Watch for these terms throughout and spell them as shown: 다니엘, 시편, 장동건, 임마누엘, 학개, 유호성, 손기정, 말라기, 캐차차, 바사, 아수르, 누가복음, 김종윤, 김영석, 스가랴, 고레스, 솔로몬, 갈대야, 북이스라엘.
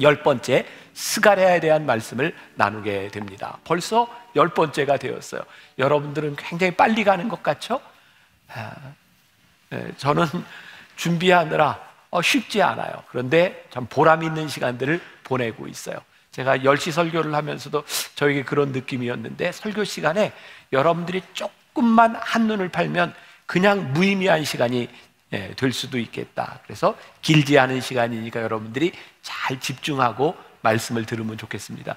열 번째 스가랴에 대한 말씀을 나누게 됩니다. 벌써 열 번째가 되었어요. 여러분들은 굉장히 빨리 가는 것 같죠? 저는 준비하느라 쉽지 않아요. 그런데 참 보람 있는 시간들을 보내고 있어요. 제가 10시 설교를 하면서도 저에게 그런 느낌이었는데, 설교 시간에 여러분들이 조금만 한눈을 팔면 그냥 무의미한 시간이 될 수도 있겠다. 그래서 길지 않은 시간이니까 여러분들이 잘 집중하고 말씀을 들으면 좋겠습니다.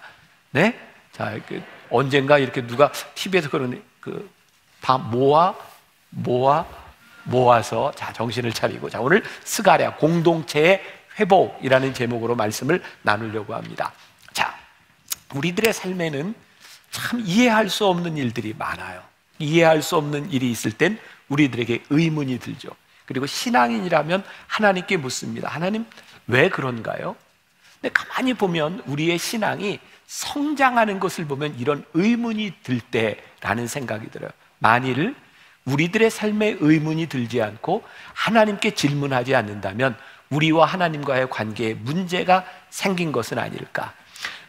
네? 자, 언젠가 이렇게 누가 TV에서 그런 다 모아서 자, 정신을 차리고, 자, 오늘 스가랴 공동체의 회복이라는 제목으로 말씀을 나누려고 합니다. 자, 우리들의 삶에는 참 이해할 수 없는 일들이 많아요. 이해할 수 없는 일이 있을 땐 우리들에게 의문이 들죠. 그리고 신앙인이라면 하나님께 묻습니다. 하나님, 왜 그런가요? 근데 가만히 보면 우리의 신앙이 성장하는 것을 보면 이런 의문이 들 때라는 생각이 들어요. 만일 우리들의 삶에 의문이 들지 않고 하나님께 질문하지 않는다면 우리와 하나님과의 관계에 문제가 생긴 것은 아닐까?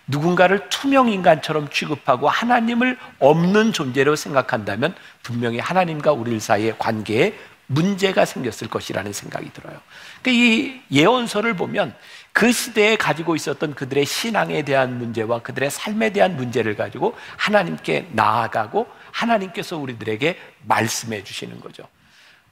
누군가를 투명인간처럼 취급하고 하나님을 없는 존재로 생각한다면 분명히 하나님과 우리 사이의 관계에 문제가 생겼을 것이라는 생각이 들어요. 이 예언서를 보면 그 시대에 가지고 있었던 그들의 신앙에 대한 문제와 그들의 삶에 대한 문제를 가지고 하나님께 나아가고 하나님께서 우리들에게 말씀해 주시는 거죠.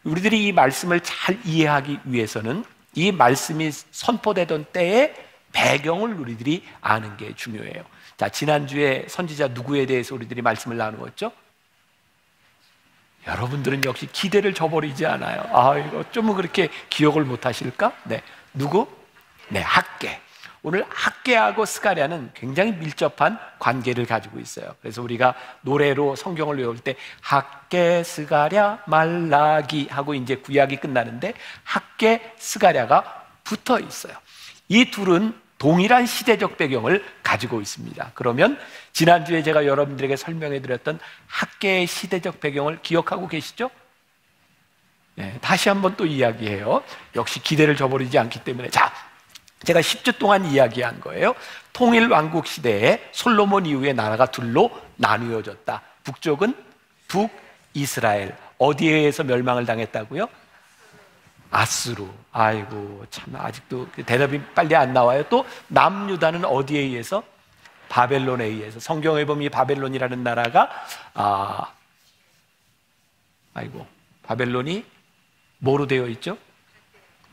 우리들이 이 말씀을 잘 이해하기 위해서는 이 말씀이 선포되던 때의 배경을 우리들이 아는 게 중요해요. 자, 지난주에 선지자 누구에 대해서 우리들이 말씀을 나누었죠? 여러분들은 역시 기대를 저버리지 않아요. 아, 이거 어쩌면 그렇게 기억을 못 하실까? 네. 누구? 네, 학개. 오늘 학개하고 스가랴는 굉장히 밀접한 관계를 가지고 있어요. 그래서 우리가 노래로 성경을 외울 때 학개, 스가랴, 말라기 하고 이제 구약이 끝나는데 학개, 스가랴가 붙어 있어요. 이 둘은 동일한 시대적 배경을 가지고 있습니다. 그러면 지난주에 제가 여러분들에게 설명해 드렸던 학개의 시대적 배경을 기억하고 계시죠? 네, 다시 한번 또 이야기해요. 역시 기대를 저버리지 않기 때문에. 자, 제가 10주 동안 이야기한 거예요. 통일왕국 시대에 솔로몬 이후에 나라가 둘로 나누어졌다. 북쪽은 북이스라엘. 어디에 의해서 멸망을 당했다고요? 아수르. 아이고, 참, 아직도 대답이 빨리 안 나와요. 또 남유다는 어디에 의해서? 바벨론에 의해서. 성경에 보면 이 바벨론이라는 나라가 바벨론이 뭐로 되어 있죠?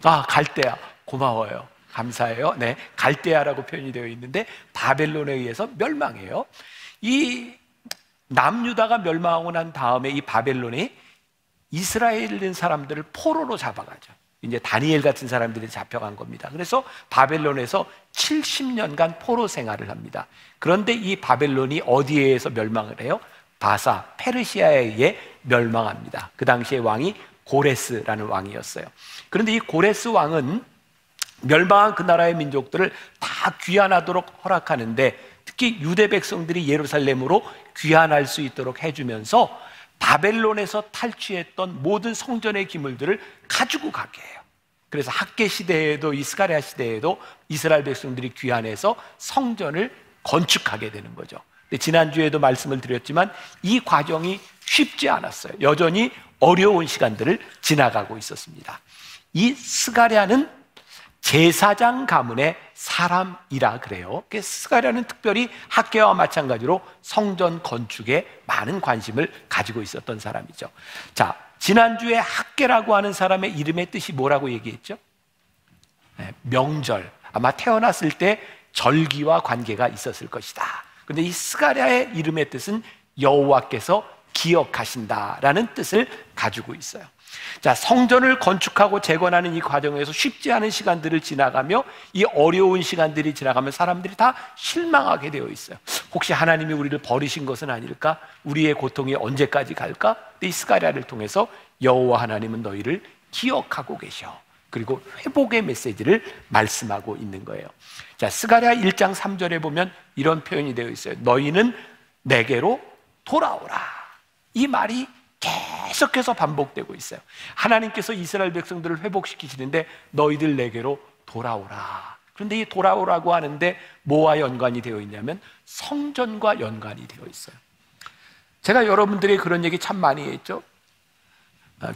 아, 갈대야. 고마워요. 감사해요. 네, 갈대야라고 표현이 되어 있는데 바벨론에 의해서 멸망해요. 이 남유다가 멸망하고 난 다음에 이 바벨론이 이스라엘인 사람들을 포로로 잡아가죠. 이제 다니엘 같은 사람들이 잡혀간 겁니다. 그래서 바벨론에서 70년간 포로 생활을 합니다. 그런데 이 바벨론이 어디에 의해서 멸망을 해요? 바사, 페르시아에 의해 멸망합니다. 그 당시의 왕이 고레스라는 왕이었어요. 그런데 이 고레스 왕은 멸망한 그 나라의 민족들을 다 귀환하도록 허락하는데, 특히 유대 백성들이 예루살렘으로 귀환할 수 있도록 해주면서 바벨론에서 탈취했던 모든 성전의 기물들을 가지고 가게 해요. 그래서 학개 시대에도 이 스가랴 시대에도 이스라엘 백성들이 귀환해서 성전을 건축하게 되는 거죠. 근데 지난주에도 말씀을 드렸지만 이 과정이 쉽지 않았어요. 여전히 어려운 시간들을 지나가고 있었습니다. 이 스가랴는 제사장 가문의 사람이라 그래요. 스가랴는 특별히 학개와 마찬가지로 성전 건축에 많은 관심을 가지고 있었던 사람이죠. 자, 지난주에 학개라고 하는 사람의 이름의 뜻이 뭐라고 얘기했죠? 네, 명절. 아마 태어났을 때 절기와 관계가 있었을 것이다. 그런데 이 스가랴의 이름의 뜻은 여호와께서 기억하신다라는 뜻을 가지고 있어요. 자, 성전을 건축하고 재건하는 이 과정에서 쉽지 않은 시간들을 지나가며, 이 어려운 시간들이 지나가면 사람들이 다 실망하게 되어 있어요. 혹시 하나님이 우리를 버리신 것은 아닐까? 우리의 고통이 언제까지 갈까? 이 스가랴를 통해서 여호와 하나님은 너희를 기억하고 계셔. 그리고 회복의 메시지를 말씀하고 있는 거예요. 자, 스가랴 1장 3절에 보면 이런 표현이 되어 있어요. 너희는 내게로 돌아오라. 이 말이 계속해서 반복되고 있어요. 하나님께서 이스라엘 백성들을 회복시키시는데 너희들 내게로 돌아오라. 그런데 이 돌아오라고 하는데 뭐와 연관이 되어 있냐면 성전과 연관이 되어 있어요. 제가 여러분들이 그런 얘기 참 많이 했죠.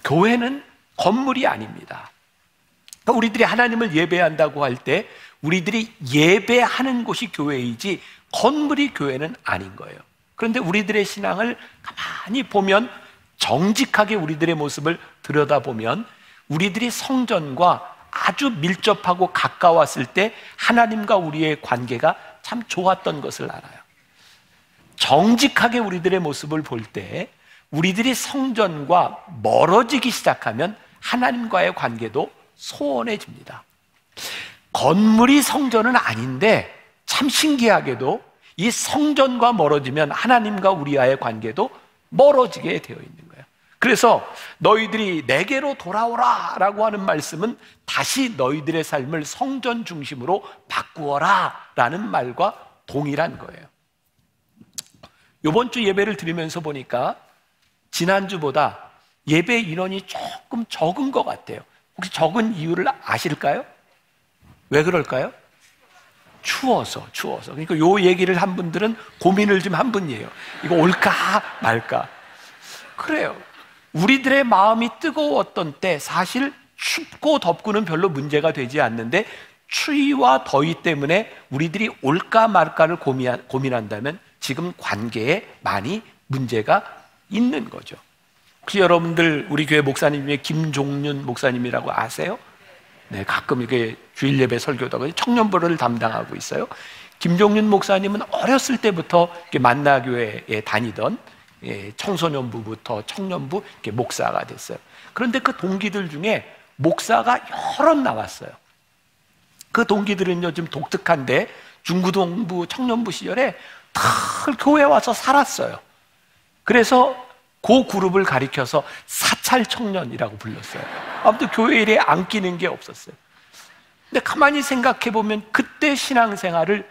교회는 건물이 아닙니다. 그러니까 우리들이 하나님을 예배한다고 할 때 우리들이 예배하는 곳이 교회이지 건물이 교회는 아닌 거예요. 그런데 우리들의 신앙을 가만히 보면, 정직하게 우리들의 모습을 들여다보면 우리들이 성전과 아주 밀접하고 가까웠을 때 하나님과 우리의 관계가 참 좋았던 것을 알아요. 정직하게 우리들의 모습을 볼 때 우리들이 성전과 멀어지기 시작하면 하나님과의 관계도 소원해집니다. 건물이 성전은 아닌데 참 신기하게도 이 성전과 멀어지면 하나님과 우리와의 관계도 멀어지게 되어 있는 거예요. 그래서 너희들이 내게로 돌아오라 라고 하는 말씀은 다시 너희들의 삶을 성전 중심으로 바꾸어라 라는 말과 동일한 거예요. 이번 주 예배를 드리면서 보니까 지난주보다 예배 인원이 조금 적은 것 같아요. 혹시 적은 이유를 아실까요? 왜 그럴까요? 추워서. 그러니까 이 얘기를 한 분들은 고민을 좀 한 분이에요. 이거 올까 말까. 그래요. 우리들의 마음이 뜨거웠던 때 사실 춥고 덥고는 별로 문제가 되지 않는데 추위와 더위 때문에 우리들이 올까 말까를 고민한다면 지금 관계에 많이 문제가 있는 거죠. 혹시 여러분들 우리 교회 목사님 중에 김종윤 목사님이라고 아세요? 네, 가끔 이렇게 주일 예배 설교도 청년부를 담당하고 있어요. 김종윤 목사님은 어렸을 때부터 이렇게 만나교회에 다니던 청소년부부터 청년부 이렇게 목사가 됐어요. 그런데 그 동기들 중에 목사가 여럿 나왔어요. 그 동기들은요, 좀 독특한데 중고등부 청년부 시절에 다 교회 와서 살았어요. 그래서 그 그룹을 가리켜서 사찰 청년이라고 불렀어요. 아무튼 교회 일에 안 끼는 게 없었어요. 근데 가만히 생각해 보면 그때 신앙생활을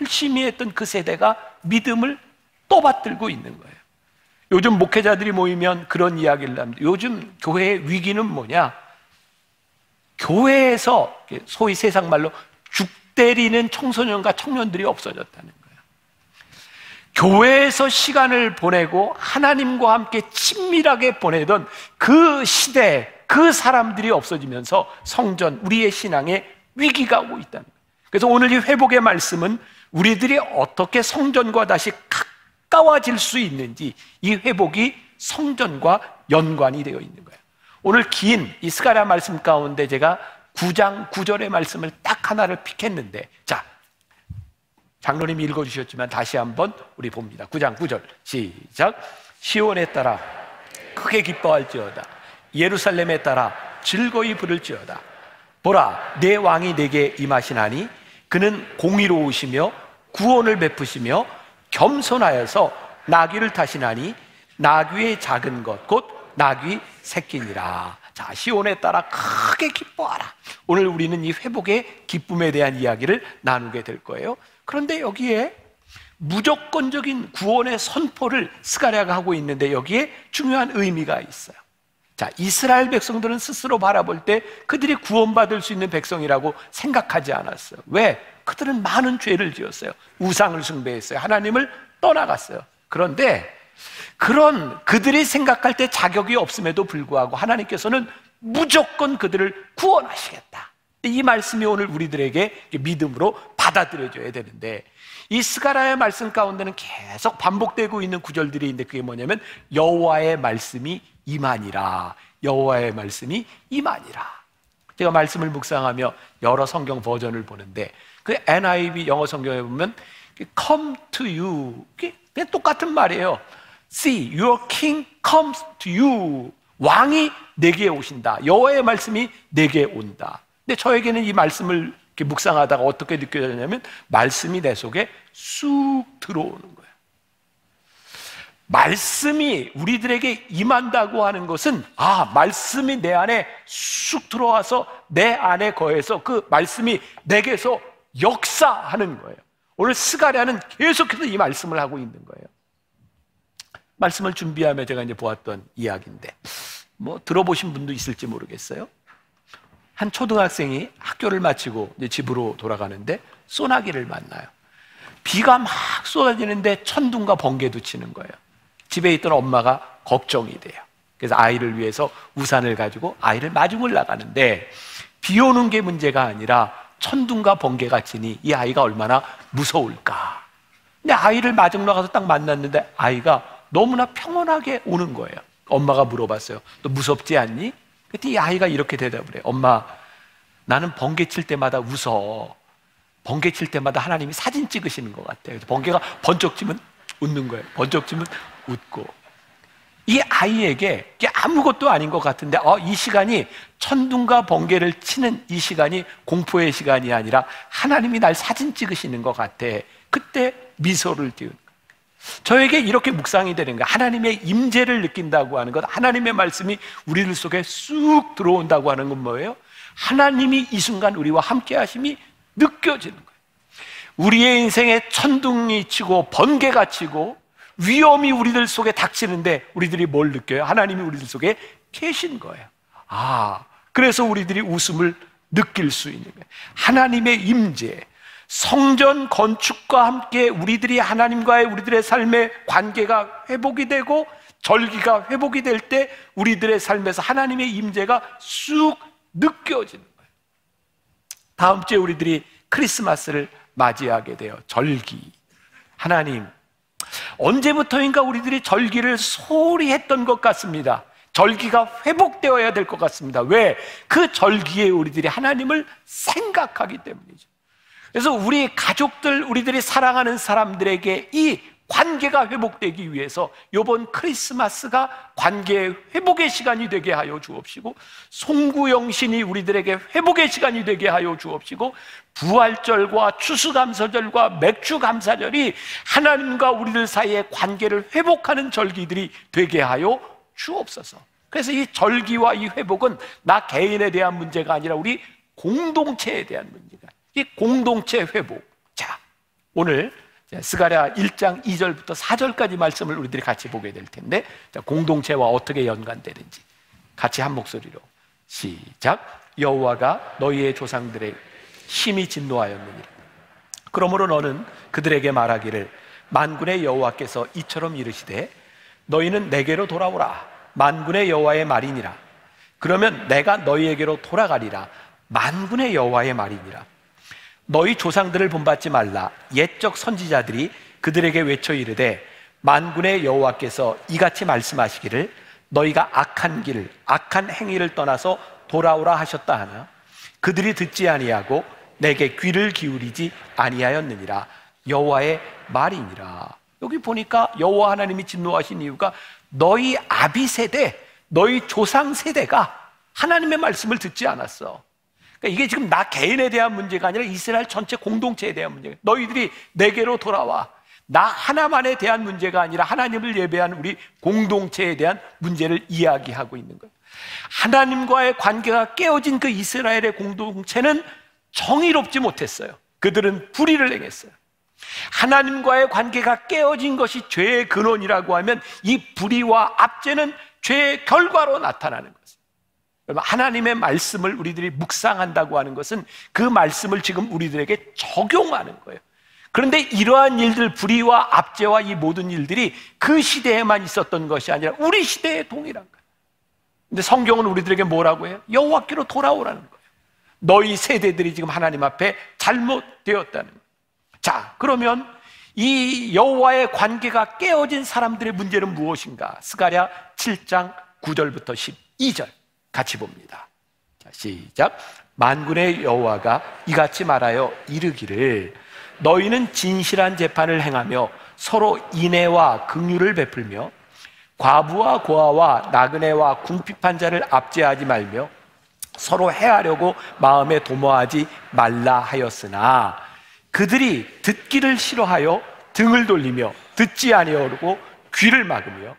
열심히 했던 그 세대가 믿음을 또 받들고 있는 거예요. 요즘 목회자들이 모이면 그런 이야기를 합니다. 요즘 교회의 위기는 뭐냐? 교회에서 소위 세상 말로 죽 때리는 청소년과 청년들이 없어졌다는 거예요. 교회에서 시간을 보내고 하나님과 함께 친밀하게 보내던 그 시대, 그 사람들이 없어지면서 성전, 우리의 신앙에 위기가 오고 있다는 거예요. 그래서 오늘 이 회복의 말씀은 우리들이 어떻게 성전과 다시 가까워질 수 있는지, 이 회복이 성전과 연관이 되어 있는 거예요. 오늘 긴 이 스가랴 말씀 가운데 제가 9장 9절의 말씀을 딱 하나를 픽했는데, 자, 장로님이 읽어주셨지만 다시 한번 우리 봅니다. 9장 9절 시작. 시온에 따라 크게 기뻐할지어다. 예루살렘에 따라 즐거이 부를지어다. 보라, 내 왕이 내게 임하시나니 그는 공의로우시며 구원을 베푸시며 겸손하여서 나귀를 타시나니 나귀의 작은 것 곧 나귀 새끼니라. 자, 시온에 따라 크게 기뻐하라. 오늘 우리는 이 회복의 기쁨에 대한 이야기를 나누게 될 거예요. 그런데 여기에 무조건적인 구원의 선포를 스가랴가 하고 있는데 여기에 중요한 의미가 있어요. 자, 이스라엘 백성들은 스스로 바라볼 때 그들이 구원받을 수 있는 백성이라고 생각하지 않았어요. 왜? 그들은 많은 죄를 지었어요. 우상을 숭배했어요. 하나님을 떠나갔어요. 그런데 그런 그들이 생각할 때 자격이 없음에도 불구하고 하나님께서는 무조건 그들을 구원하시겠다. 이 말씀이 오늘 우리들에게 믿음으로 받아들여져야 되는데, 이 스가랴의 말씀 가운데는 계속 반복되고 있는 구절들이 있는데 그게 뭐냐면 여호와의 말씀이 임하니라. 여호와의 말씀이 임하니라. 제가 말씀을 묵상하며 여러 성경 버전을 보는데 그 NIV 영어 성경에 보면 come to you, 그냥 똑같은 말이에요. See, your king comes to you. 왕이 내게 오신다. 여호와의 말씀이 내게 온다. 근데 저에게는 이 말씀을 이렇게 묵상하다가 어떻게 느껴졌냐면 말씀이 내 속에 쑥 들어오는 거예요. 말씀이 우리들에게 임한다고 하는 것은, 아, 말씀이 내 안에 쑥 들어와서 내 안에 거해서 그 말씀이 내게서 역사하는 거예요. 오늘 스가랴는 계속해서 이 말씀을 하고 있는 거예요. 말씀을 준비하며 제가 이제 보았던 이야기인데 뭐 들어보신 분도 있을지 모르겠어요. 한 초등학생이 학교를 마치고 이제 집으로 돌아가는데 소나기를 만나요. 비가 막 쏟아지는데 천둥과 번개도 치는 거예요. 집에 있던 엄마가 걱정이 돼요. 그래서 아이를 위해서 우산을 가지고 아이를 마중을 나가는데 비 오는 게 문제가 아니라 천둥과 번개가 치니 이 아이가 얼마나 무서울까. 근데 아이를 마중 나가서 딱 만났는데 아이가 너무나 평온하게 우는 거예요. 엄마가 물어봤어요. 너 무섭지 않니? 그랬더니 이 아이가 이렇게 대답을 해요. 엄마, 나는 번개 칠 때마다 웃어. 번개 칠 때마다 하나님이 사진 찍으시는 것 같아요. 그래서 번개가 번쩍 치면 웃는 거예요. 번쩍 치면 웃고. 이 아이에게 이게 아무것도 아닌 것 같은데 이 시간이 천둥과 번개를 치는 이 시간이 공포의 시간이 아니라 하나님이 날 사진 찍으시는 것 같아. 그때 미소를 띄운 거예요. 저에게 이렇게 묵상이 되는 거예요. 하나님의 임재를 느낀다고 하는 것, 하나님의 말씀이 우리들 속에 쑥 들어온다고 하는 건 뭐예요? 하나님이 이 순간 우리와 함께 하심이 느껴지는 거예요. 우리의 인생에 천둥이 치고 번개가 치고 위험이 우리들 속에 닥치는데 우리들이 뭘 느껴요? 하나님이 우리들 속에 계신 거예요. 그래서 우리들이 웃음을 느낄 수 있는 거예요. 하나님의 임재, 성전 건축과 함께 우리들이 하나님과의 우리들의 삶의 관계가 회복이 되고 절기가 회복이 될 때 우리들의 삶에서 하나님의 임재가 쑥 느껴지는 거예요. 다음 주에 우리들이 크리스마스를 맞이하게 돼요. 절기. 하나님, 언제부터인가 우리들이 절기를 소홀히 했던 것 같습니다. 절기가 회복되어야 될 것 같습니다. 왜? 그 절기에 우리들이 하나님을 생각하기 때문이죠. 그래서 우리 가족들, 우리들이 사랑하는 사람들에게 이 관계가 회복되기 위해서 이번 크리스마스가 관계 회복의 시간이 되게 하여 주옵시고, 송구영신이 우리들에게 회복의 시간이 되게 하여 주옵시고, 부활절과 추수감사절과 맥주감사절이 하나님과 우리들 사이의 관계를 회복하는 절기들이 되게 하여 주옵소서. 그래서 이 절기와 이 회복은 나 개인에 대한 문제가 아니라 우리 공동체에 대한 문제가, 이 공동체 회복. 자, 오늘 스가랴 1장 2절부터 4절까지 말씀을 우리들이 같이 보게 될 텐데, 자, 공동체와 어떻게 연관되는지 같이 한 목소리로 시작. 여호와가 너희의 조상들의 심히 진노하였느니라. 그러므로 너는 그들에게 말하기를 만군의 여호와께서 이처럼 이르시되 너희는 내게로 돌아오라. 만군의 여호와의 말이니라. 그러면 내가 너희에게로 돌아가리라. 만군의 여호와의 말이니라. 너희 조상들을 본받지 말라. 옛적 선지자들이 그들에게 외쳐 이르되 만군의 여호와께서 이같이 말씀하시기를 너희가 악한 길, 악한 행위를 떠나서 돌아오라 하셨다 하나 그들이 듣지 아니하고 내게 귀를 기울이지 아니하였느니라. 여호와의 말이니라. 여기 보니까 여호와 하나님이 진노하신 이유가 너희 아비 세대, 너희 조상 세대가 하나님의 말씀을 듣지 않았어. 이게 지금 나 개인에 대한 문제가 아니라 이스라엘 전체 공동체에 대한 문제예요. 너희들이 내게로 돌아와. 나 하나만에 대한 문제가 아니라 하나님을 예배하는 우리 공동체에 대한 문제를 이야기하고 있는 거예요. 하나님과의 관계가 깨어진 그 이스라엘의 공동체는 정의롭지 못했어요. 그들은 불의를 행했어요. 하나님과의 관계가 깨어진 것이 죄의 근원이라고 하면 이 불의와 압제는 죄의 결과로 나타나는 거예요. 하나님의 말씀을 우리들이 묵상한다고 하는 것은 그 말씀을 지금 우리들에게 적용하는 거예요. 그런데 이러한 일들, 불의와 압제와 이 모든 일들이 그 시대에만 있었던 것이 아니라 우리 시대에 동일한 거예요. 근데 성경은 우리들에게 뭐라고 해요? 여호와께로 돌아오라는 거예요. 너희 세대들이 지금 하나님 앞에 잘못되었다는 거예요. 자, 그러면 이 여호와의 관계가 깨어진 사람들의 문제는 무엇인가? 스가랴 7장 9절부터 12절 같이 봅니다. 자, 시작. 만군의 여호와가 이같이 말하여 이르기를 너희는 진실한 재판을 행하며 서로 인애와 긍휼을 베풀며 과부와 고아와 나그네와 궁핍한 자를 압제하지 말며 서로 해하려고 마음에 도모하지 말라 하였으나 그들이 듣기를 싫어하여 등을 돌리며 듣지 아니하고 귀를 막으며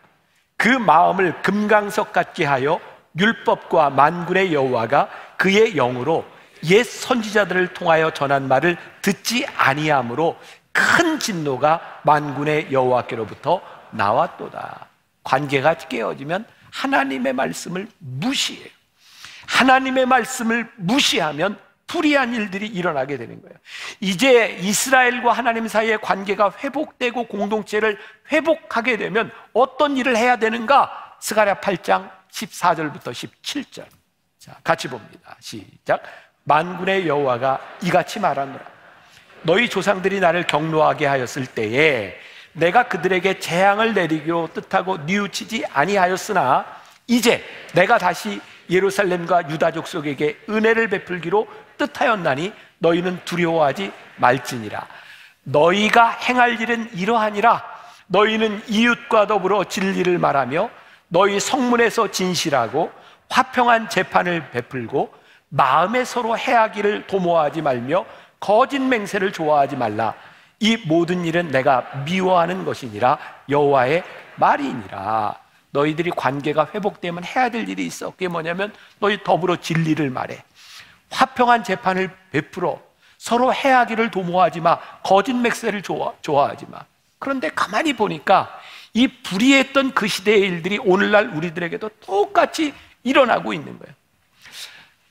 그 마음을 금강석 같게 하여 율법과 만군의 여호와가 그의 영으로 옛 선지자들을 통하여 전한 말을 듣지 아니함으로 큰 진노가 만군의 여호와께로부터 나왔도다. 관계가 깨어지면 하나님의 말씀을 무시해요. 하나님의 말씀을 무시하면 불의한 일들이 일어나게 되는 거예요. 이제 이스라엘과 하나님 사이의 관계가 회복되고 공동체를 회복하게 되면 어떤 일을 해야 되는가? 스가랴 8장 14절부터 17절. 자, 같이 봅니다. 시작. 만군의 여호와가 이같이 말하노라. 너희 조상들이 나를 경노하게 하였을 때에 내가 그들에게 재앙을 내리기로 뜻하고 뉘우치지 아니하였으나 이제 내가 다시 예루살렘과 유다 족속에게 은혜를 베풀기로 뜻하였나니 너희는 두려워하지 말지니라. 너희가 행할 일은 이러하니라. 너희는 이웃과 더불어 진리를 말하며 너희 성문에서 진실하고 화평한 재판을 베풀고 마음에 서로 해하기를 도모하지 말며 거짓 맹세를 좋아하지 말라. 이 모든 일은 내가 미워하는 것이니라. 여호와의 말이니라. 너희들이 관계가 회복되면 해야 될 일이 있어. 그게 뭐냐면 너희 더불어 진리를 말해, 화평한 재판을 베풀어, 서로 해하기를 도모하지 마, 거짓 맹세를 좋아하지 마. 그런데 가만히 보니까 이 불의했던 그 시대의 일들이 오늘날 우리들에게도 똑같이 일어나고 있는 거예요.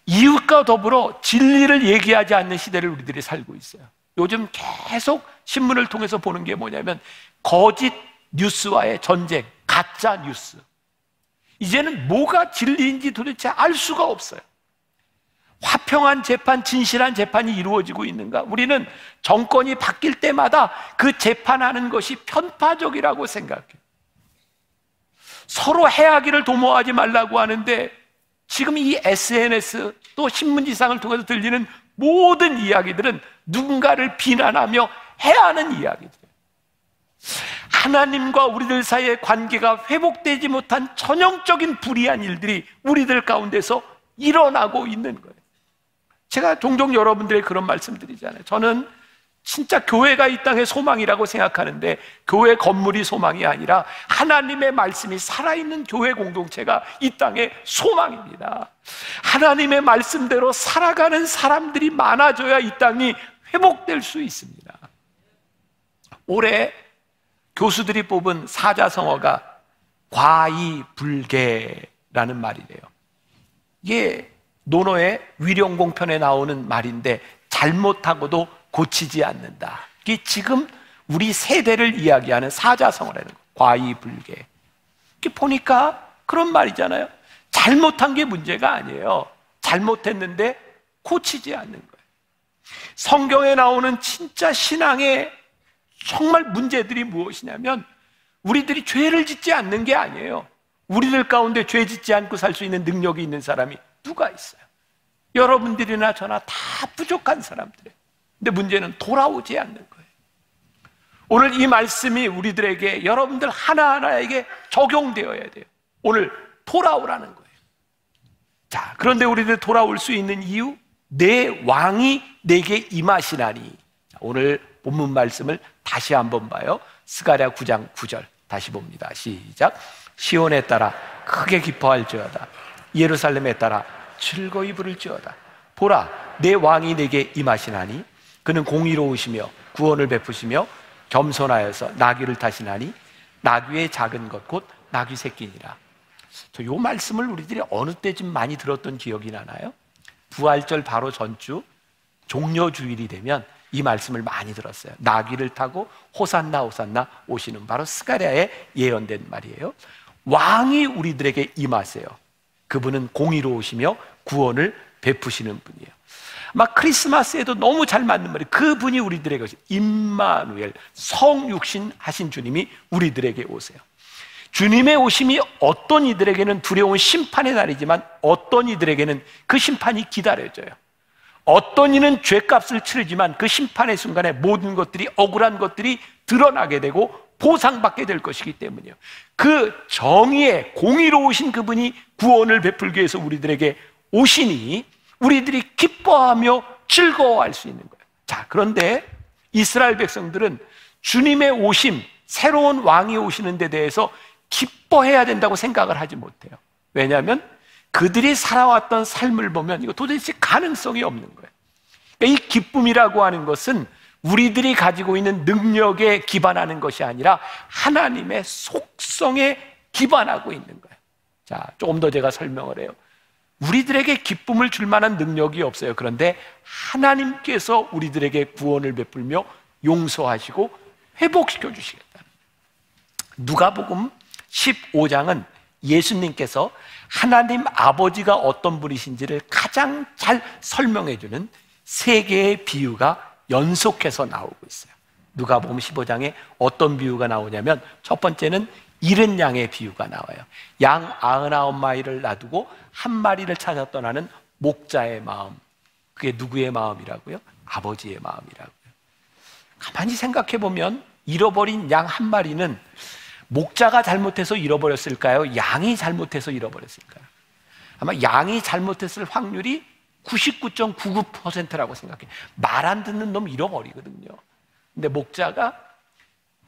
이웃과 더불어 진리를 얘기하지 않는 시대를 우리들이 살고 있어요. 요즘 계속 신문을 통해서 보는 게 뭐냐면 거짓 뉴스와의 전쟁, 가짜 뉴스. 이제는 뭐가 진리인지 도대체 알 수가 없어요. 화평한 재판, 진실한 재판이 이루어지고 있는가? 우리는 정권이 바뀔 때마다 그 재판하는 것이 편파적이라고 생각해요. 서로 해하기를 도모하지 말라고 하는데 지금 이 SNS 또 신문지상을 통해서 들리는 모든 이야기들은 누군가를 비난하며 해하는 이야기들이에요. 하나님과 우리들 사이의 관계가 회복되지 못한 전형적인 불의한 일들이 우리들 가운데서 일어나고 있는 거예요. 제가 종종 여러분들의 그런 말씀 드리잖아요. 저는 진짜 교회가 이 땅의 소망이라고 생각하는데 교회 건물이 소망이 아니라 하나님의 말씀이 살아있는 교회 공동체가 이 땅의 소망입니다. 하나님의 말씀대로 살아가는 사람들이 많아져야 이 땅이 회복될 수 있습니다. 올해 교수들이 뽑은 사자성어가 과이불개라는 말이래요. 이게 논어의 위령공편에 나오는 말인데 잘못하고도 고치지 않는다. 이게 지금 우리 세대를 이야기하는 사자성어라는 거예요. 과이불개. 이렇게 보니까 그런 말이잖아요. 잘못한 게 문제가 아니에요. 잘못했는데 고치지 않는 거예요. 성경에 나오는 진짜 신앙의 정말 문제들이 무엇이냐면 우리들이 죄를 짓지 않는 게 아니에요. 우리들 가운데 죄 짓지 않고 살 수 있는 능력이 있는 사람이 누가 있어요? 여러분들이나 저나 다 부족한 사람들이에요. 근데 문제는 돌아오지 않는 거예요. 오늘 이 말씀이 우리들에게, 여러분들 하나하나에게 적용되어야 돼요. 오늘 돌아오라는 거예요. 자, 그런데 우리들 돌아올 수 있는 이유, 내 왕이 내게 임하시나니. 자, 오늘 본문 말씀을 다시 한번 봐요. 스가랴 9장 9절 다시 봅니다. 시작. 시온에 따라 크게 기뻐할지어다. 예루살렘에 따라 즐거이 부를지어다. 보라, 내 왕이 내게 임하시나니 그는 공의로우시며 구원을 베푸시며 겸손하여서 나귀를 타시나니 나귀의 작은 것 곧 나귀 새끼니라. 저 요 말씀을 우리들이 어느 때쯤 많이 들었던 기억이 나나요? 부활절 바로 전주 종려주일이 되면 이 말씀을 많이 들었어요. 나귀를 타고 호산나 호산나 오시는, 바로 스가랴에 예언된 말이에요. 왕이 우리들에게 임하세요. 그분은 공의로우시며 구원을 베푸시는 분이에요. 막 크리스마스에도 너무 잘 맞는 말이에요. 그분이 우리들의 것이 임마누엘, 성육신 하신 주님이 우리들에게 오세요. 주님의 오심이 어떤 이들에게는 두려운 심판의 날이지만 어떤 이들에게는 그 심판이 기다려져요. 어떤 이는 죄값을 치르지만 그 심판의 순간에 모든 것들이, 억울한 것들이 드러나게 되고 보상받게 될 것이기 때문이에요. 그 정의의 공의로우신 그분이 구원을 베풀기 위해서 우리들에게 오시니 우리들이 기뻐하며 즐거워할 수 있는 거예요. 자, 그런데 이스라엘 백성들은 주님의 오심, 새로운 왕이 오시는 데 대해서 기뻐해야 된다고 생각을 하지 못해요. 왜냐하면 그들이 살아왔던 삶을 보면 이거 도대체 가능성이 없는 거예요. 그러니까 이 기쁨이라고 하는 것은 우리들이 가지고 있는 능력에 기반하는 것이 아니라 하나님의 속성에 기반하고 있는 거예요. 자, 조금 더 제가 설명을 해요. 우리들에게 기쁨을 줄 만한 능력이 없어요. 그런데 하나님께서 우리들에게 구원을 베풀며 용서하시고 회복시켜 주시겠다. 누가복음 15장은 예수님께서 하나님 아버지가 어떤 분이신지를 가장 잘 설명해 주는 세 개의 비유가 연속해서 나오고 있어요. 누가복음 15장에 어떤 비유가 나오냐면, 첫 번째는 잃은 양의 비유가 나와요. 양 99마리를 놔두고 한 마리를 찾아 떠나는 목자의 마음. 그게 누구의 마음이라고요? 아버지의 마음이라고요. 가만히 생각해 보면 잃어버린 양 한 마리는 목자가 잘못해서 잃어버렸을까요? 양이 잘못해서 잃어버렸을까요? 아마 양이 잘못했을 확률이 99.99%라고 생각해요. 말 안 듣는 놈 잃어버리거든요. 근데 목자가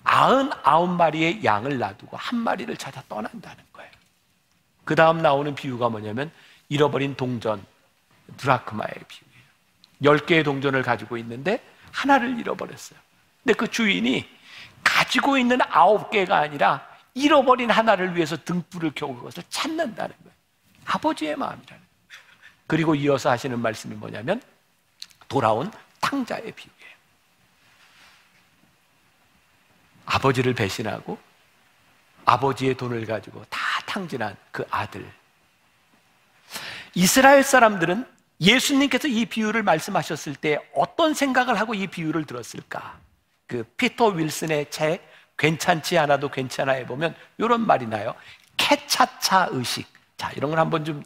99마리의 양을 놔두고 한 마리를 찾아 떠난다는 거예요. 그 다음 나오는 비유가 뭐냐면 잃어버린 동전, 드라크마의 비유예요. 10개의 동전을 가지고 있는데 하나를 잃어버렸어요. 근데 그 주인이 가지고 있는 9개가 아니라 잃어버린 하나를 위해서 등불을 켜고 그것을 찾는다는 거예요. 아버지의 마음이라는 거예요. 그리고 이어서 하시는 말씀이 뭐냐면 돌아온 탕자의 비유예요. 아버지를 배신하고 아버지의 돈을 가지고 다 탕진한 그 아들. 이스라엘 사람들은 예수님께서 이 비유를 말씀하셨을 때 어떤 생각을 하고 이 비유를 들었을까? 그 피터 윌슨의 책 괜찮지 않아도 괜찮아에 보면 이런 말이 나요. 캐차차 의식. 자, 이런 걸 한번 좀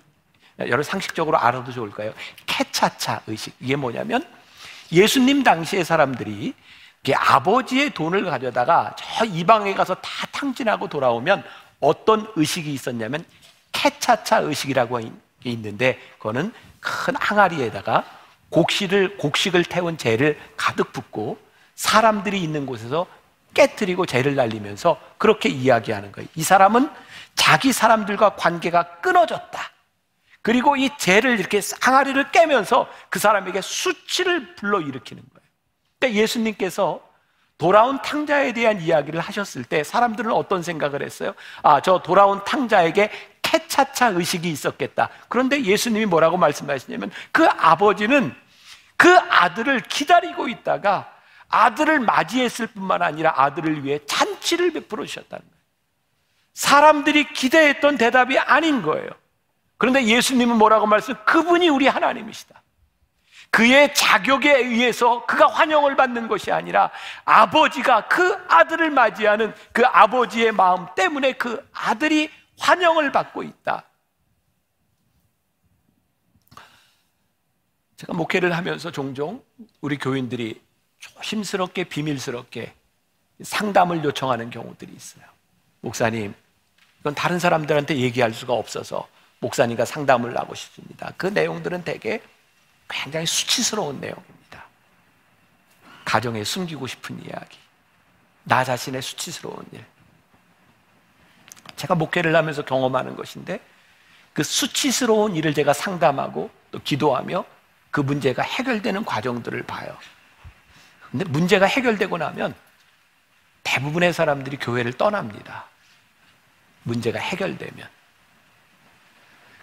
여러 상식적으로 알아도 좋을 거예요. 캐차차 의식. 이게 뭐냐면 예수님 당시의 사람들이 아버지의 돈을 가져다가 저 이방에 가서 다 탕진하고 돌아오면 어떤 의식이 있었냐면 캐차차 의식이라고 있는데, 그거는 큰 항아리에다가 곡식을 태운 재를 가득 붓고 사람들이 있는 곳에서 깨트리고 재를 날리면서 그렇게 이야기하는 거예요. 이 사람은 자기 사람들과 관계가 끊어졌다. 그리고 이 재를 이렇게 항아리를 깨면서 그 사람에게 수치를 불러일으키는 거예요. 그때 예수님께서 돌아온 탕자에 대한 이야기를 하셨을 때 사람들은 어떤 생각을 했어요? 아, 저 돌아온 탕자에게 캐차차 의식이 있었겠다. 그런데 예수님이 뭐라고 말씀하시냐면 그 아버지는 그 아들을 기다리고 있다가 아들을 맞이했을 뿐만 아니라 아들을 위해 잔치를 베풀어 주셨다는 거예요. 사람들이 기대했던 대답이 아닌 거예요. 그런데 예수님은 뭐라고 말씀하세요? 그분이 우리 하나님이시다. 그의 자격에 의해서 그가 환영을 받는 것이 아니라 아버지가 그 아들을 맞이하는 그 아버지의 마음 때문에 그 아들이 환영을 받고 있다. 제가 목회를 하면서 종종 우리 교인들이 조심스럽게 비밀스럽게 상담을 요청하는 경우들이 있어요. 목사님, 이건 다른 사람들한테 얘기할 수가 없어서 목사님과 상담을 하고 싶습니다. 그 내용들은 되게 굉장히 수치스러운 내용입니다. 가정에 숨기고 싶은 이야기, 나 자신의 수치스러운 일. 제가 목회를 하면서 경험하는 것인데 그 수치스러운 일을 제가 상담하고 또 기도하며 그 문제가 해결되는 과정들을 봐요. 근데 문제가 해결되고 나면 대부분의 사람들이 교회를 떠납니다. 문제가 해결되면.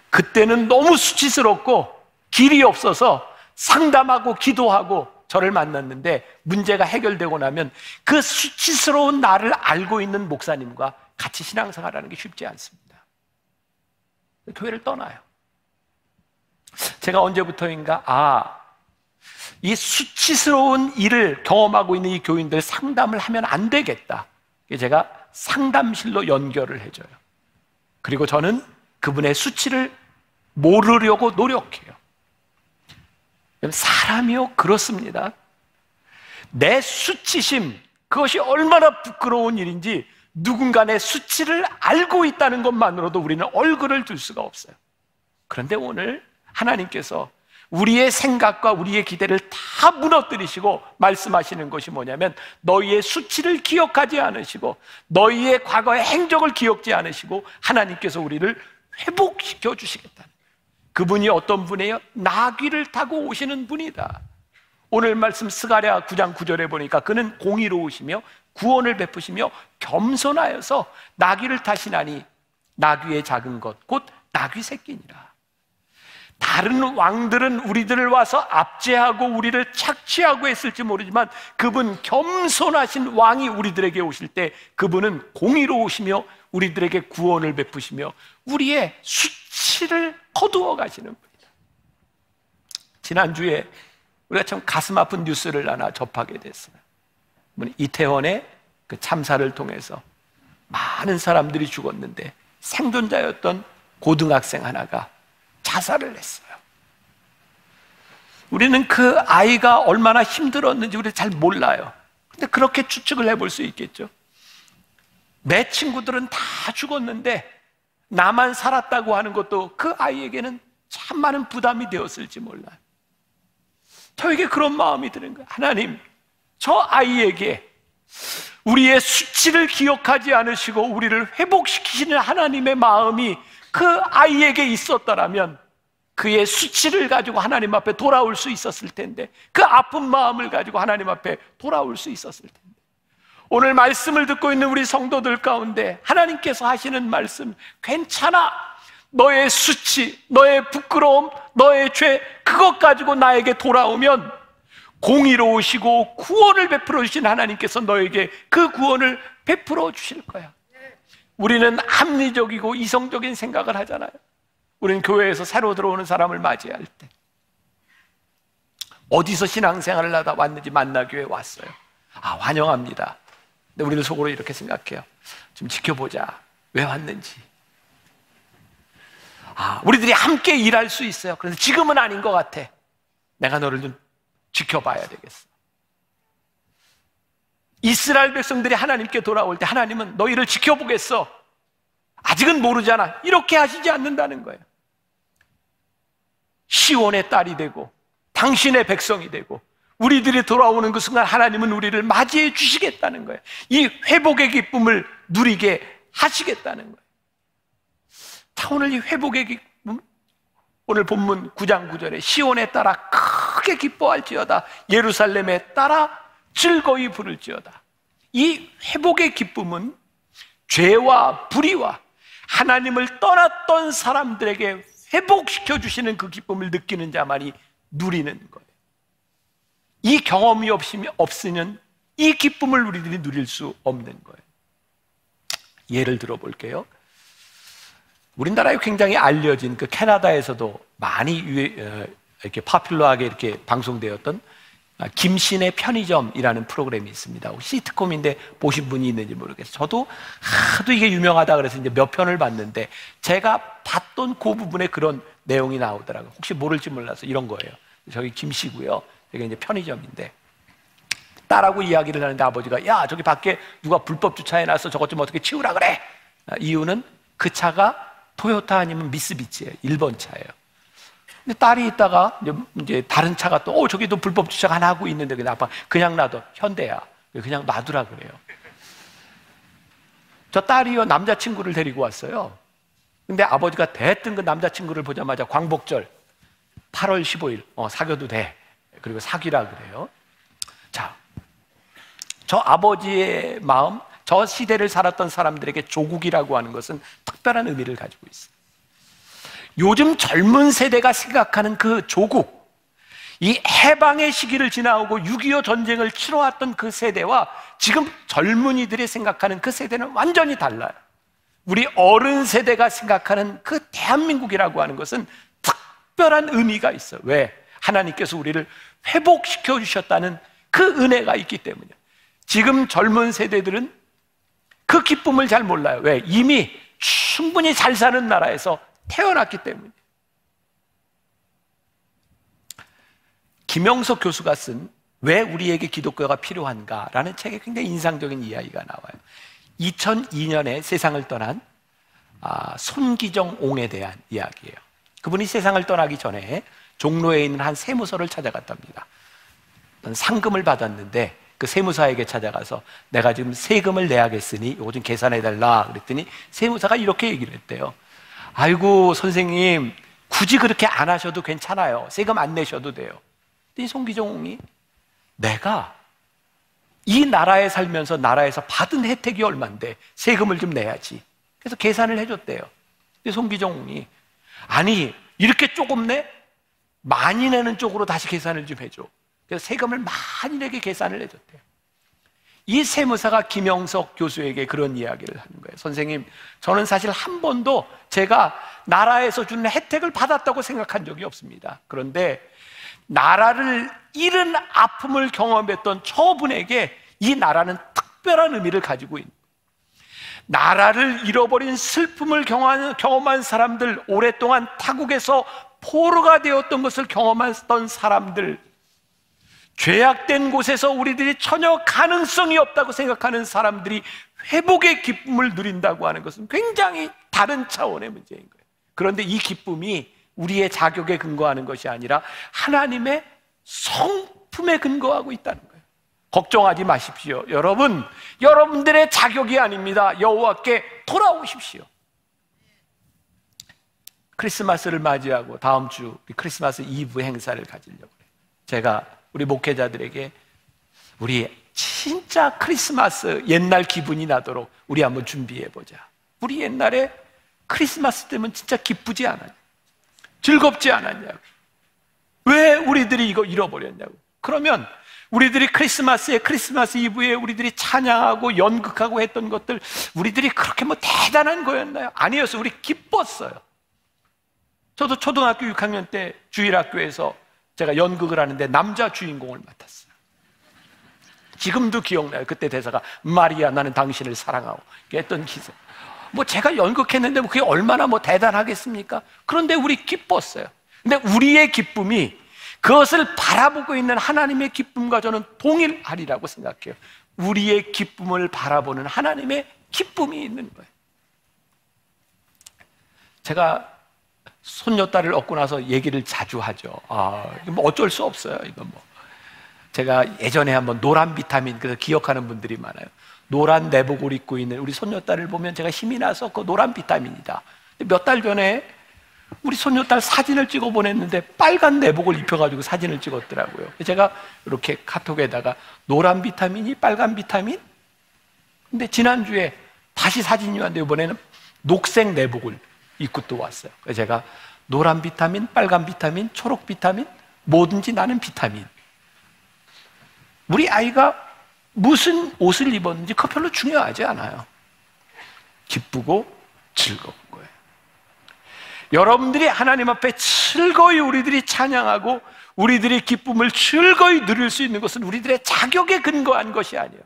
그때는 너무 수치스럽고 길이 없어서 상담하고 기도하고 저를 만났는데 문제가 해결되고 나면 그 수치스러운 나를 알고 있는 목사님과 같이 신앙생활하는 게 쉽지 않습니다. 교회를 떠나요. 제가 언제부터인가 이 수치스러운 일을 경험하고 있는 이 교인들 상담을 하면 안 되겠다. 제가 상담실로 연결을 해줘요. 그리고 저는 그분의 수치를 모르려고 노력해요. 사람이요, 그렇습니다. 내 수치심, 그것이 얼마나 부끄러운 일인지 누군가 내 수치를 알고 있다는 것만으로도 우리는 얼굴을 들 수가 없어요. 그런데 오늘 하나님께서 우리의 생각과 우리의 기대를 다 무너뜨리시고 말씀하시는 것이 뭐냐면 너희의 수치를 기억하지 않으시고 너희의 과거의 행적을 기억지 않으시고 하나님께서 우리를 회복시켜 주시겠다는 거예요. 그분이 어떤 분이에요? 나귀를 타고 오시는 분이다. 오늘 말씀 스가랴 9장 9절에 보니까 그는 공의로우시며 구원을 베푸시며 겸손하여서 나귀를 타시나니 나귀의 작은 것 곧 나귀 새끼니라. 다른 왕들은 우리들을 와서 압제하고 우리를 착취하고 했을지 모르지만 그분 겸손하신 왕이 우리들에게 오실 때 그분은 공의로우시며 우리들에게 구원을 베푸시며 우리의 수치를 거두어 가시는 분이다. 지난주에 우리가 참 가슴 아픈 뉴스를 하나 접하게 됐어요. 이태원의 그 참사를 통해서 많은 사람들이 죽었는데 생존자였던 고등학생 하나가 자살을 했어요. 우리는 그 아이가 얼마나 힘들었는지 우리 잘 몰라요. 근데 그렇게 추측을 해볼 수 있겠죠. 내 친구들은 다 죽었는데 나만 살았다고 하는 것도 그 아이에게는 참 많은 부담이 되었을지 몰라요. 저에게 그런 마음이 드는 거예요. 하나님, 저 아이에게 우리의 수치를 기억하지 않으시고 우리를 회복시키시는 하나님의 마음이 그 아이에게 있었더라면 그의 수치를 가지고 하나님 앞에 돌아올 수 있었을 텐데, 그 아픈 마음을 가지고 하나님 앞에 돌아올 수 있었을 텐데, 오늘 말씀을 듣고 있는 우리 성도들 가운데 하나님께서 하시는 말씀, 괜찮아, 너의 수치, 너의 부끄러움, 너의 죄, 그것 가지고 나에게 돌아오면 공의로우시고 구원을 베풀어 주신 하나님께서 너에게 그 구원을 베풀어 주실 거야. 우리는 합리적이고 이성적인 생각을 하잖아요. 우리는 교회에서 새로 들어오는 사람을 맞이할 때 어디서 신앙생활을 하다 왔는지 만나교회에 왔어요. 아, 환영합니다. 근데 우리는 속으로 이렇게 생각해요. 좀 지켜보자. 왜 왔는지. 아, 우리들이 함께 일할 수 있어요. 그래서 지금은 아닌 것 같아. 내가 너를 좀 지켜봐야 되겠어. 이스라엘 백성들이 하나님께 돌아올 때 하나님은 너희를 지켜보겠어. 아직은 모르잖아. 이렇게 하시지 않는다는 거예요. 시온의 딸이 되고 당신의 백성이 되고 우리들이 돌아오는 그 순간 하나님은 우리를 맞이해 주시겠다는 거예요. 이 회복의 기쁨을 누리게 하시겠다는 거예요. 자, 오늘 이 회복의 기쁨, 오늘 본문 9장 9절에 시온에 따라 크게 기뻐할지어다, 예루살렘에 따라 즐거이 부를지어다. 이 회복의 기쁨은 죄와 불의와 하나님을 떠났던 사람들에게 회복시켜 주시는 그 기쁨을 느끼는 자만이 누리는 거예요. 이 경험이 없으면 이 기쁨을 우리들이 누릴 수 없는 거예요. 예를 들어 볼게요. 우리나라에 굉장히 알려진, 그 캐나다에서도 많이 이렇게 파퓰러하게 이렇게 방송되었던 김신의 편의점이라는 프로그램이 있습니다. 시트콤인데 보신 분이 있는지 모르겠어요. 저도 하도 이게 유명하다 그래서 이제 몇 편을 봤는데 제가 봤던 그 부분에 그런 내용이 나오더라고요. 혹시 모를지 몰라서 이런 거예요. 저기 김씨고요. 저게 이제 편의점인데 딸하고 이야기를 하는데 아버지가, 야, 저기 밖에 누가 불법 주차해놔서 저것 좀 어떻게 치우라 그래. 이유는 그 차가 토요타 아니면 미쓰비치예요. 1번 차예요. 근데 딸이 있다가 이제 다른 차가 또, 저기도 불법 주차가 하나 하고 있는데, 그냥 아빠, 그냥 놔둬. 현대야. 그냥 놔두라 그래요. 저 딸이요, 남자친구를 데리고 왔어요. 근데 아버지가 대뜸 그 남자친구를 보자마자 광복절, 8월 15일, 사귀어도 돼. 그리고 사귀라 그래요. 자, 저 아버지의 마음, 저 시대를 살았던 사람들에게 조국이라고 하는 것은 특별한 의미를 가지고 있어요. 요즘 젊은 세대가 생각하는 그 조국, 이 해방의 시기를 지나오고 6.25 전쟁을 치러왔던 그 세대와 지금 젊은이들이 생각하는 그 세대는 완전히 달라요. 우리 어른 세대가 생각하는 그 대한민국이라고 하는 것은 특별한 의미가 있어요. 왜? 하나님께서 우리를 회복시켜 주셨다는 그 은혜가 있기 때문이에요. 지금 젊은 세대들은 그 기쁨을 잘 몰라요. 왜? 이미 충분히 잘 사는 나라에서 태어났기 때문에. 김영석 교수가 쓴 왜 우리에게 기독교가 필요한가라는 책에 굉장히 인상적인 이야기가 나와요. 2002년에 세상을 떠난 손기정 옹에 대한 이야기예요. 그분이 세상을 떠나기 전에 종로에 있는 한 세무서를 찾아갔답니다. 상금을 받았는데 그 세무사에게 찾아가서, 내가 지금 세금을 내야겠으니 이거 좀 계산해달라 그랬더니 세무사가 이렇게 얘기를 했대요. 아이고, 선생님, 굳이 그렇게 안 하셔도 괜찮아요. 세금 안 내셔도 돼요. 근데 송기종이, 내가 이 나라에 살면서 나라에서 받은 혜택이 얼만데 세금을 좀 내야지. 그래서 계산을 해줬대요. 근데 송기종이, 아니, 이렇게 조금 내? 많이 내는 쪽으로 다시 계산을 좀 해줘. 그래서 세금을 많이 내게 계산을 해줬대요. 이 세무사가 김영석 교수에게 그런 이야기를 하는 거예요. 선생님, 저는 사실 한 번도 제가 나라에서 주는 혜택을 받았다고 생각한 적이 없습니다. 그런데 나라를 잃은 아픔을 경험했던 처분에게 이 나라는 특별한 의미를 가지고 있는, 나라를 잃어버린 슬픔을 경험한 사람들, 오랫동안 타국에서 포로가 되었던 것을 경험했던 사람들, 죄악된 곳에서 우리들이 전혀 가능성이 없다고 생각하는 사람들이 회복의 기쁨을 누린다고 하는 것은 굉장히 다른 차원의 문제인 거예요. 그런데 이 기쁨이 우리의 자격에 근거하는 것이 아니라 하나님의 성품에 근거하고 있다는 거예요. 걱정하지 마십시오. 여러분, 여러분들의 자격이 아닙니다. 여호와께 돌아오십시오. 크리스마스를 맞이하고 다음 주 크리스마스 이브 행사를 가지려고 해요. 제가 우리 목회자들에게 우리 진짜 크리스마스 옛날 기분이 나도록 우리 한번 준비해보자. 우리 옛날에 크리스마스 때면 진짜 기쁘지 않았냐, 즐겁지 않았냐고, 왜 우리들이 이거 잃어버렸냐고. 그러면 우리들이 크리스마스에, 크리스마스 이브에 우리들이 찬양하고 연극하고 했던 것들, 우리들이 그렇게 뭐 대단한 거였나요? 아니었어요. 우리 기뻤어요. 저도 초등학교 6학년 때 주일학교에서 제가 연극을 하는데 남자 주인공을 맡았어요. 지금도 기억나요. 그때 대사가 마리아 나는 당신을 사랑하고 했던 기세. 뭐 제가 연극했는데 그게 얼마나 뭐 대단하겠습니까? 그런데 우리 기뻤어요. 근데 우리의 기쁨이 그것을 바라보고 있는 하나님의 기쁨과 저는 동일하리라고 생각해요. 우리의 기쁨을 바라보는 하나님의 기쁨이 있는 거예요. 제가 손녀딸을 얻고 나서 얘기를 자주 하죠. 뭐 어쩔 수 없어요. 이건 뭐. 제가 예전에 한번 노란 비타민, 그래서 기억하는 분들이 많아요. 노란 내복을 입고 있는 우리 손녀딸을 보면 제가 힘이 나서 그 노란 비타민이다. 몇 달 전에 우리 손녀딸 사진을 찍어 보냈는데 빨간 내복을 입혀가지고 사진을 찍었더라고요. 제가 이렇게 카톡에다가 노란 비타민이 빨간 비타민? 근데 지난주에 다시 사진이 왔는데 이번에는 녹색 내복을 입고 또 왔어요. 그래서 제가 노란 비타민, 빨간 비타민, 초록 비타민, 뭐든지 나는 비타민. 우리 아이가 무슨 옷을 입었는지 그 별로 중요하지 않아요. 기쁘고 즐거운 거예요. 여러분들이 하나님 앞에 즐거이 우리들이 찬양하고 우리들이 기쁨을 즐거이 누릴 수 있는 것은 우리들의 자격에 근거한 것이 아니에요.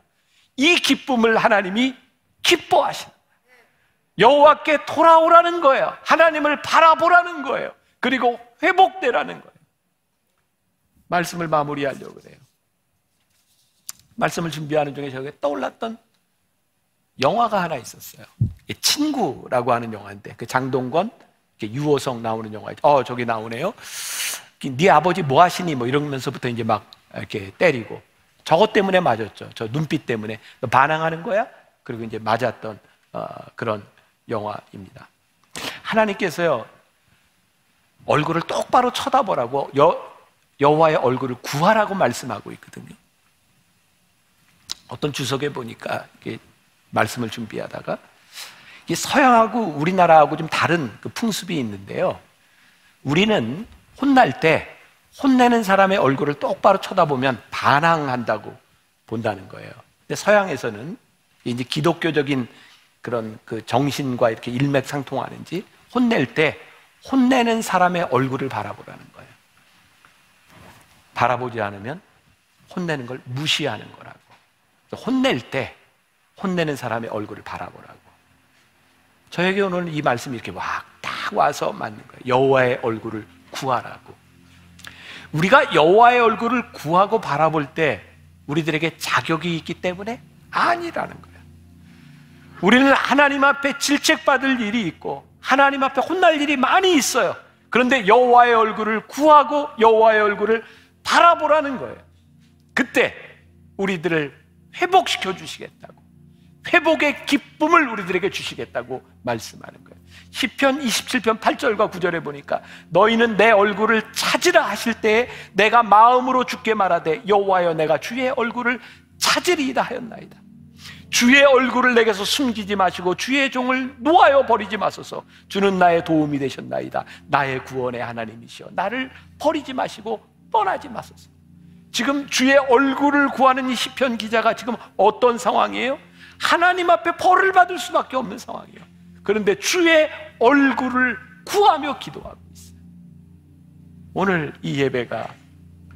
이 기쁨을 하나님이 기뻐하시는 거예요. 여호와께 돌아오라는 거예요. 하나님을 바라보라는 거예요. 그리고 회복되라는 거예요. 말씀을 마무리하려고 그래요. 말씀을 준비하는 중에 저에게 떠올랐던 영화가 하나 있었어요. 친구라고 하는 영화인데, 그 장동건, 유호성 나오는 영화. 저기 나오네요. 네 아버지 뭐 하시니? 뭐 이러면서부터 이제 막 이렇게 때리고. 저것 때문에 맞았죠. 저 눈빛 때문에. 반항하는 거야? 그리고 이제 맞았던 그런 영화입니다. 하나님께서요, 얼굴을 똑바로 쳐다보라고 여호와의 얼굴을 구하라고 말씀하고 있거든요. 어떤 주석에 보니까 이게 말씀을 준비하다가 이게 서양하고 우리나라하고 좀 다른 그 풍습이 있는데요. 우리는 혼날 때 혼내는 사람의 얼굴을 똑바로 쳐다보면 반항한다고 본다는 거예요. 근데 서양에서는 이제 기독교적인 그런 그 정신과 이렇게 일맥상통하는지 혼낼 때 혼내는 사람의 얼굴을 바라보라는 거예요. 바라보지 않으면 혼내는 걸 무시하는 거라고. 혼낼 때 혼내는 사람의 얼굴을 바라보라고. 저에게 오늘 이 말씀이 이렇게 막 딱 와서 맞는 거예요. 여호와의 얼굴을 구하라고. 우리가 여호와의 얼굴을 구하고 바라볼 때 우리들에게 자격이 있기 때문에 아니라는 거예요. 우리는 하나님 앞에 질책받을 일이 있고 하나님 앞에 혼날 일이 많이 있어요. 그런데 여호와의 얼굴을 구하고 여호와의 얼굴을 바라보라는 거예요. 그때 우리들을 회복시켜 주시겠다고, 회복의 기쁨을 우리들에게 주시겠다고 말씀하는 거예요. 시편 27편 8절과 9절에 보니까 너희는 내 얼굴을 찾으라 하실 때에 내가 마음으로 주께 말하되 여호와여 내가 주의 얼굴을 찾으리이다 하였나이다. 주의 얼굴을 내게서 숨기지 마시고 주의 종을 놓아요 버리지 마소서. 주는 나의 도움이 되셨나이다. 나의 구원의 하나님이시여 나를 버리지 마시고 떠나지 마소서. 지금 주의 얼굴을 구하는 이 시편 기자가 지금 어떤 상황이에요? 하나님 앞에 벌을 받을 수밖에 없는 상황이에요. 그런데 주의 얼굴을 구하며 기도하고 있어요. 오늘 이 예배가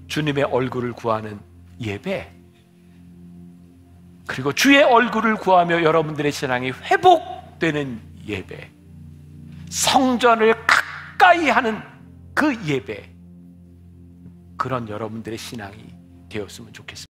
주님의 얼굴을 구하는 예배, 그리고 주의 얼굴을 구하며 여러분들의 신앙이 회복되는 예배, 성전을 가까이 하는 그 예배, 그런 여러분들의 신앙이 되었으면 좋겠습니다.